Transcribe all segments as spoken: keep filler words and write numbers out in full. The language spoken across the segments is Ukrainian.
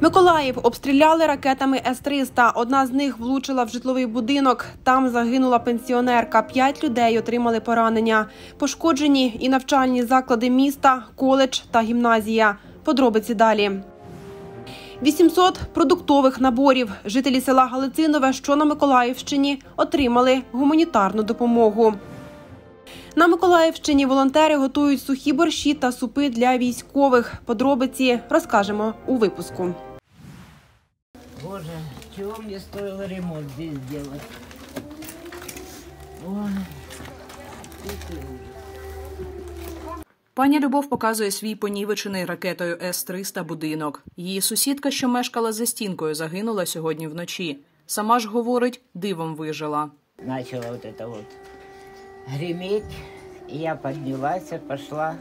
Миколаїв обстріляли ракетами С триста. Одна з них влучила в житловий будинок. Там загинула пенсіонерка. П'ять людей отримали поранення. Пошкоджені і навчальні заклади міста, коледж та гімназія. Подробиці далі. вісімсот продуктових наборів. Жителі села Галицинове, що на Миколаївщині, отримали гуманітарну допомогу. На Миколаївщині волонтери готують сухі борщі та супи для військових. Подробиці розкажемо у випуску. Боже, чого мені стоїло ремонт тут зробити? Пані Любов показує свій понівечений ракетою С триста будинок. Її сусідка, що мешкала за стінкою, загинула сьогодні вночі. Сама ж, говорить, дивом вижила. Почала ось це ось. Греметь, я поднялась, пошла,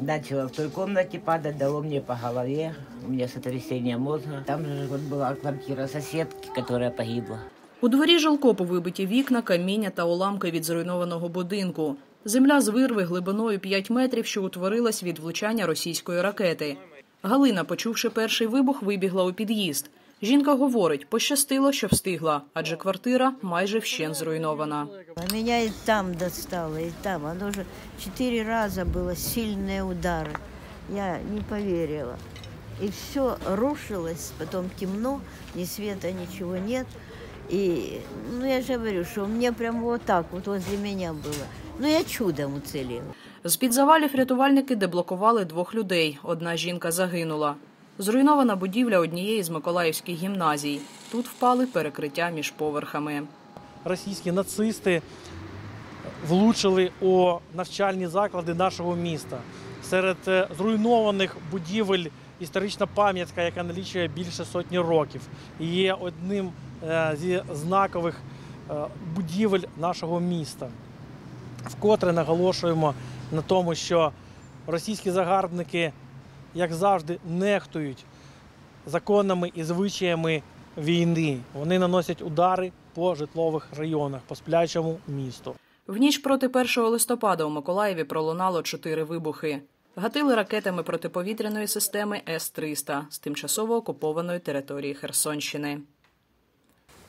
начала в той комнате падать, дало мне по голове, у меня сотрясение мозга. Там же вот была квартира соседки, которая погибла. У дворі жалко вибиті вікна, каміння та уламки від зруйнованого будинку. Земля з вирви глибиною п'ять метрів, що утворилась від влучання російської ракети. Галина, почувши перший вибух, вибігла у під'їзд. Жінка говорить, пощастило, що встигла, адже квартира майже вщент зруйнована. Мене і там достало, і там. Воно вже чотири рази були сильні удари. Я не повірила. І все рушилось, потім темно, ні світу, нічого немає. І, ну, я ж говорю, що у мене прямо отак, от возле мене було. Ну, я чудом уцілила. З-під завалів рятувальники деблокували двох людей. Одна жінка загинула. Зруйнована будівля однієї з миколаївських гімназій. Тут впали перекриття між поверхами. Російські нацисти влучили у навчальні заклади нашого міста. Серед зруйнованих будівель історична пам'ятка, яка налічує більше сотні років, і є одним зі знакових будівель нашого міста. Вкотре наголошуємо на тому, що російські загарбники, як завжди, нехтують законами і звичаями війни. Вони наносять удари по житлових районах, по сплячому місту. В ніч проти першого листопада у Миколаєві пролунало чотири вибухи. Гатили ракетами протиповітряної системи С триста з тимчасово окупованої території Херсонщини.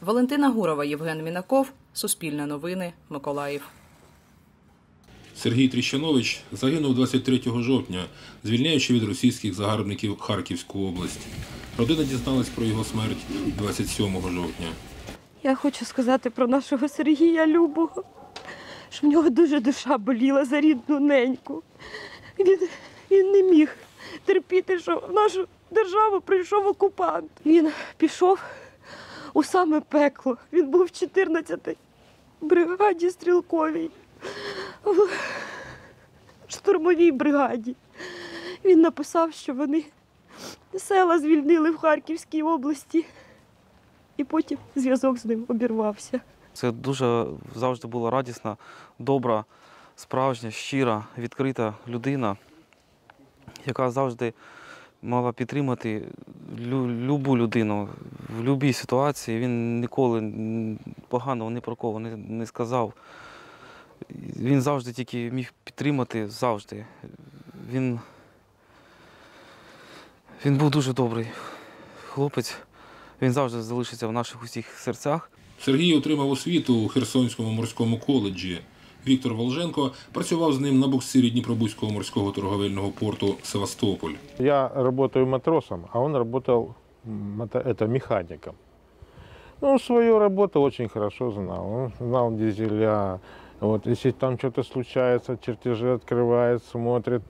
Валентина Гурова, Євген Мінаков, Суспільне новини, Миколаїв. Сергій Тріщанович загинув двадцять третього жовтня, звільняючи від російських загарбників Харківську область. Родина дізналась про його смерть двадцять сьомого жовтня. Я хочу сказати про нашого Сергія Любого, що в нього дуже душа боліла за рідну неньку. Він, він не міг терпіти, що в нашу державу прийшов окупант. Він пішов у саме пекло. Він був в чотирнадцятій бригаді стрілковій. В штурмовій бригаді. Він написав, що вони села звільнили в Харківській області, і потім зв'язок з ним обірвався. Це дуже завжди була радісна, добра, справжня, щира, відкрита людина, яка завжди мала підтримати любу людину в будь-якій ситуації. Він ніколи поганого ні про кого не сказав. Він завжди тільки міг підтримати, завжди. Він, він був дуже добрий хлопець, він завжди залишиться в наших усіх серцях. Сергій отримав освіту у Херсонському морському коледжі. Віктор Волженко працював з ним на буксирі Дніпробузького морського торговельного порту Севастополь. Я працюю матросом, а він працював механіком. Ну, свою роботу дуже добре знав. Він знав дизеля. Вот, если там что-то случается, чертежи открывает, смотрит,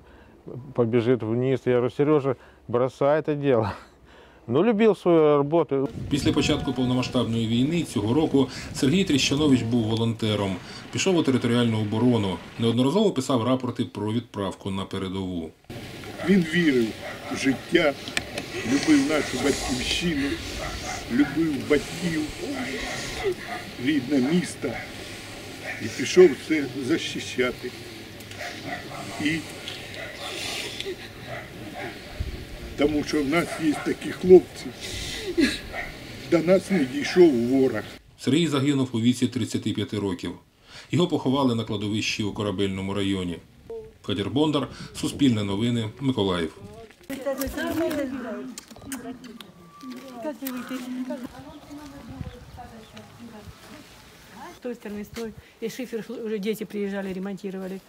побежит вниз. Я говорю, Сережа, бросай это дело. Ну, любил свою роботу. Після початку повномасштабної війни цього року Сергій Тріщанович був волонтером. Пішов у територіальну оборону. Неодноразово писав рапорти про відправку на передову. Він вірив в життя, любив нашу батьківщину, любив батьків, рідне місто. І пішов це захищати. І тому що в нас є такі хлопці, до нас не дійшов ворог. Сергій загинув у віці тридцяти п'яти років. Його поховали на кладовищі у Корабельному районі. Кадер Бондар, Суспільне новини, Миколаїв. С той стороны, с той. И шифер уже дети приезжали, ремонтировали.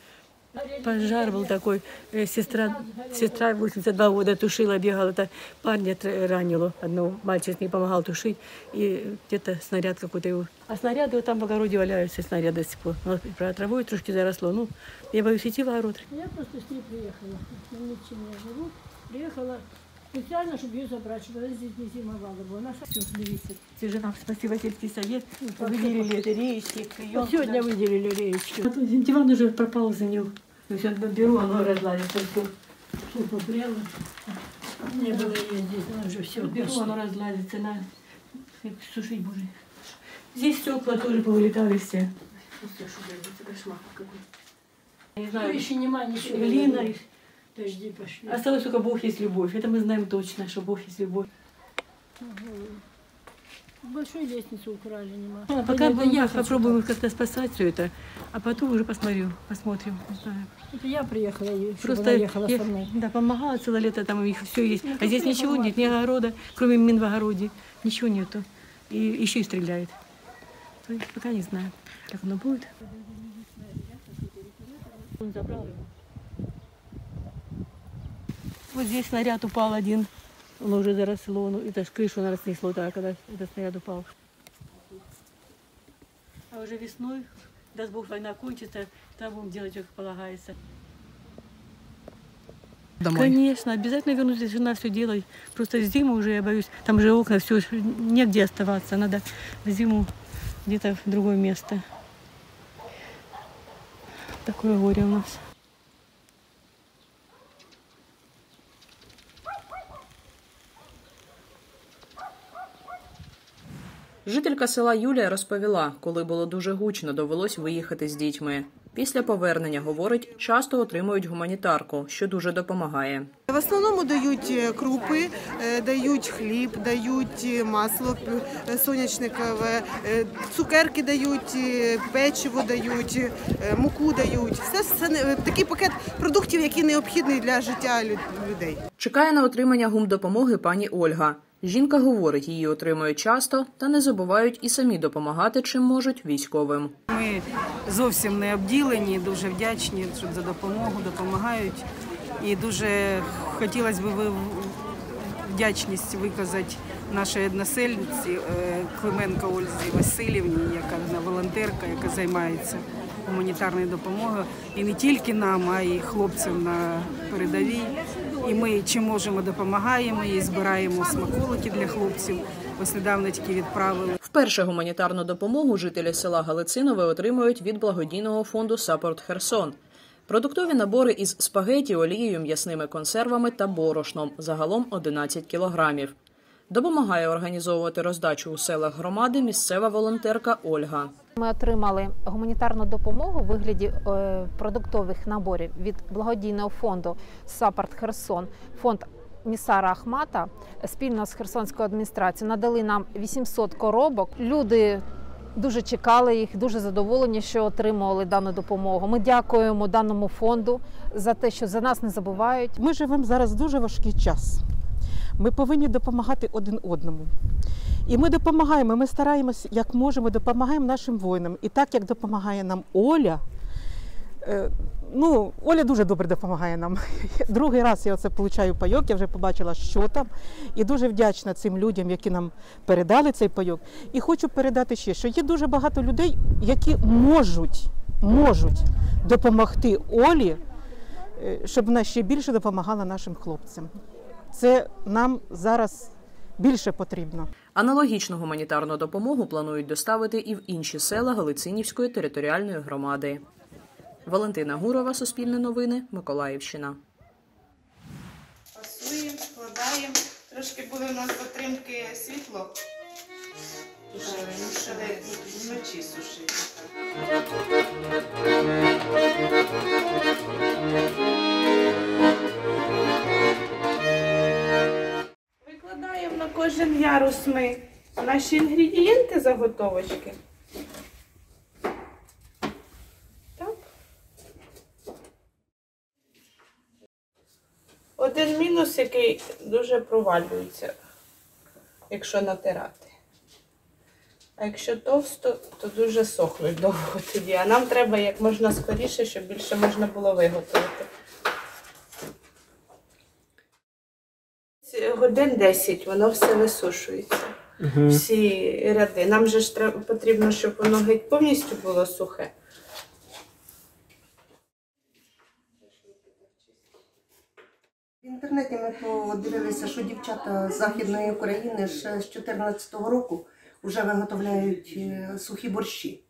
Пожар был такой. Сестра, сестра восемьдесят два года тушила, бегала. Это парня ранило одного. Мальчик не помогал тушить. И где-то снаряд какой-то его. А снаряды вот там в огороде валяются, снаряды с тепло. Про травой трошки заросло. Ну, я боюсь идти в огород. Я просто с ней приехала. Я ничем не живу. Приехала. Специально, чтобы ее забрать, чтобы она здесь не зимовала бы. Она все висит. Нам спасибо, сельский совет. Ну, выделили речки. Прием, сегодня да. Выделили речки. А диван уже пропал за него. То есть он беру, оно разладится. Все попрело. Не было ее здесь, она уже все. Беру, оно разладится. Надо сушить будет. Здесь стекла тоже повылетали все. Это кошмар какой-то. Не знаю, еще нема ничего. Глина. Дожди пошли. Осталось только Бог есть любовь. Это мы знаем точно, что Бог есть любовь. Большую лестницу украли, нема. А пока я, я попробую как-то спасать все это, а потом уже посмотрю, посмотрим. Это я приехала, просто она ехала я, со мной. Да, помогала целое лето, там у них все есть. Ну, а здесь ничего помогла? Нет, ни огорода, кроме мин в огороде, ничего нету. И еще и стреляет. То есть пока не знаю, как оно будет. Он забрал его. Вот здесь снаряд упал один, он уже заросло, ну, это ж крышу наверное, снесло, да, когда этот снаряд упал. А уже весной, даст Бог, война кончится, там будем делать, как полагается. Домой. Конечно, обязательно вернусь, здесь жена все делает. Просто зиму уже, я боюсь, там же окна, все, негде оставаться, надо в зиму где-то в другое место. Такое горе у нас. Жителька села Юлія розповіла, коли було дуже гучно, довелось виїхати з дітьми. Після повернення, говорить, часто отримують гуманітарку, що дуже допомагає. В основному дають крупи, дають хліб, дають масло соняшникове, цукерки дають, печиво дають, муку дають. Все, все такий пакет продуктів, який необхідний для життя людей. Чекає на отримання гумдопомоги пані Ольга. Жінка говорить, її отримують часто та не забувають і самі допомагати, чим можуть військовим. Ми зовсім не обділені, дуже вдячні за допомогу, допомагають. І дуже хотілося б вдячність виказати нашій односельниці Клименко Ользі Василівні, яка вона волонтерка, яка займається гуманітарною допомогою. І не тільки нам, а й хлопцям на передовій. І ми, чим можемо, допомагаємо, і збираємо смаколики для хлопців. Ось недавно тільки відправили. Вперше гуманітарну допомогу жителі села Галицинове отримують від благодійного фонду Support Kherson. Продуктові набори із спагеті, олією, м'ясними консервами та борошном, загалом одинадцять кілограмів. Допомагає організовувати роздачу у селах громади місцева волонтерка Ольга. Ми отримали гуманітарну допомогу у вигляді продуктових наборів від благодійного фонду Support Kherson, фонд Нісара Ахмата спільно з Херсонською адміністрацією надали нам вісімсот коробок. Люди дуже чекали їх, дуже задоволені, що отримували дану допомогу. Ми дякуємо даному фонду за те, що за нас не забувають. Ми живемо зараз в дуже важкий час. Ми повинні допомагати один одному. І ми допомагаємо, ми стараємося, як можемо, допомагаємо нашим воїнам. І так, як допомагає нам Оля, ну, Оля дуже добре допомагає нам. Другий раз я оце отримую пайок, я вже побачила, що там. І дуже вдячна цим людям, які нам передали цей пайок. І хочу передати ще, що є дуже багато людей, які можуть, можуть допомогти Олі, щоб вона ще більше допомагала нашим хлопцям. Це нам зараз більше потрібно. Аналогічну гуманітарну допомогу планують доставити і в інші села Галицинівської територіальної громади. Валентина Гурова, Суспільне новини, Миколаївщина. Пасуємо, складаємо. Трошки були у нас затримки світла. Мушили вночі сушити. Викладаємо на кожен ярус ми наші інгредієнти заготовочки. Так. Один мінус, який дуже провалюється. якщо натирати. А якщо товсто, то дуже сохнуть довго тоді. А нам треба як можна скоріше, щоб більше можна було виготовити. Годин десять воно все висушується. Угу. Всі ряди. Нам же ж треба, потрібно, щоб воно геть повністю було сухе. В інтернеті ми подивилися, що дівчата з Західної України ще з дві тисячі чотирнадцятого року вже виготовляють сухі борщі.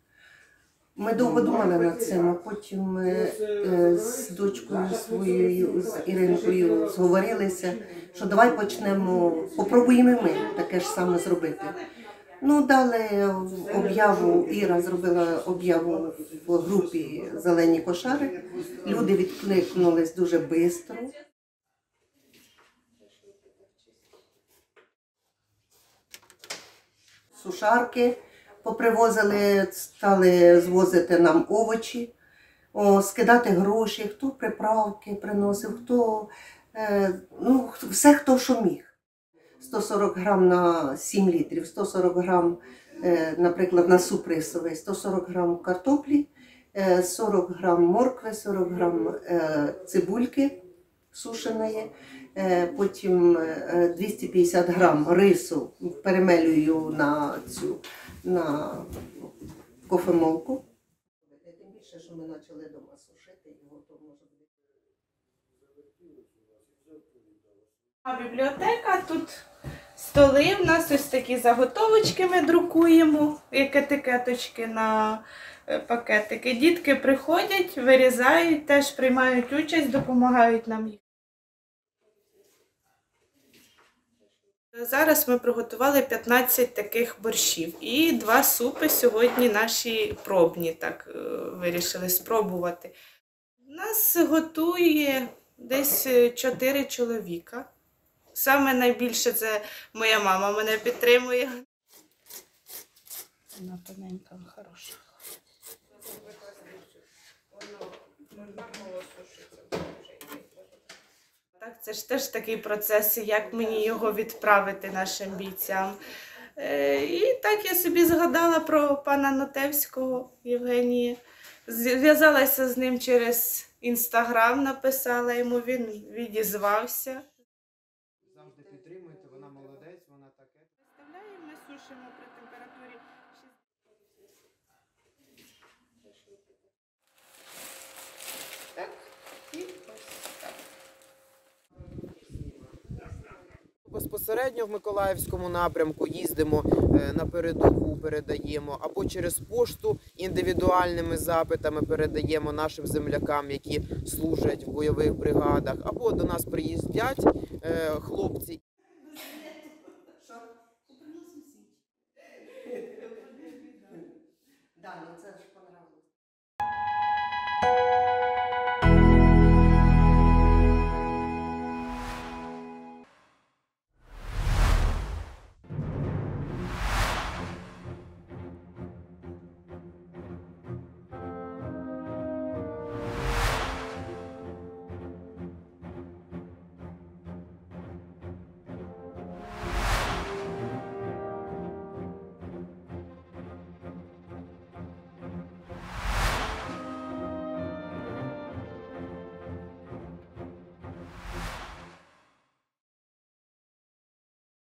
Ми довго думали над цим, а потім з дочкою своєю, з Іринкою, зговорилися, що давай почнемо, попробуємо і ми таке ж саме зробити. Ну, дали об'яву, Іра зробила об'яву в групі «Зелені кошари». Люди відкликнулись дуже швидко. Сушарки попривозили, стали звозити нам овочі, о, скидати гроші, хто приправки приносив, хто, е, ну, все, хто що міг. сто сорок грам на сім літрів, сто сорок грам, е, наприклад, на суп рисовий, сто сорок грам картоплі, е, сорок грам моркви, сорок грам е, цибульки сушеної, потім двісті п'ятдесят грам рису перемелюю на цю, на кофемолку. Тим більше, що ми почали вдома сушити, його то може бути. А бібліотека, тут столи, в нас ось такі заготовочки ми друкуємо, як етикеточки на пакетики. Дітки приходять, вирізають, теж приймають участь, допомагають нам їх. Зараз ми приготували п'ятнадцять таких борщів і два супи сьогодні наші пробні, так вирішили спробувати. Нас готує десь чотири чоловіка. Саме найбільше це моя мама мене підтримує. Вона тоненька, хороша. Так, це ж теж такий процес, як мені його відправити нашим бійцям. І так я собі згадала про пана Нотевського Євгенія. Зв'язалася з ним через Інстаграм, написала йому, він відізвався. Завжди підтримуєте, вона молодець, вона таке. Виставляємо, ми сушимо при температурі. Так, і ось. Безпосередньо в Миколаївському напрямку їздимо на передову, передаємо, або через пошту індивідуальними запитами передаємо нашим землякам, які служать в бойових бригадах, або до нас приїздять хлопці.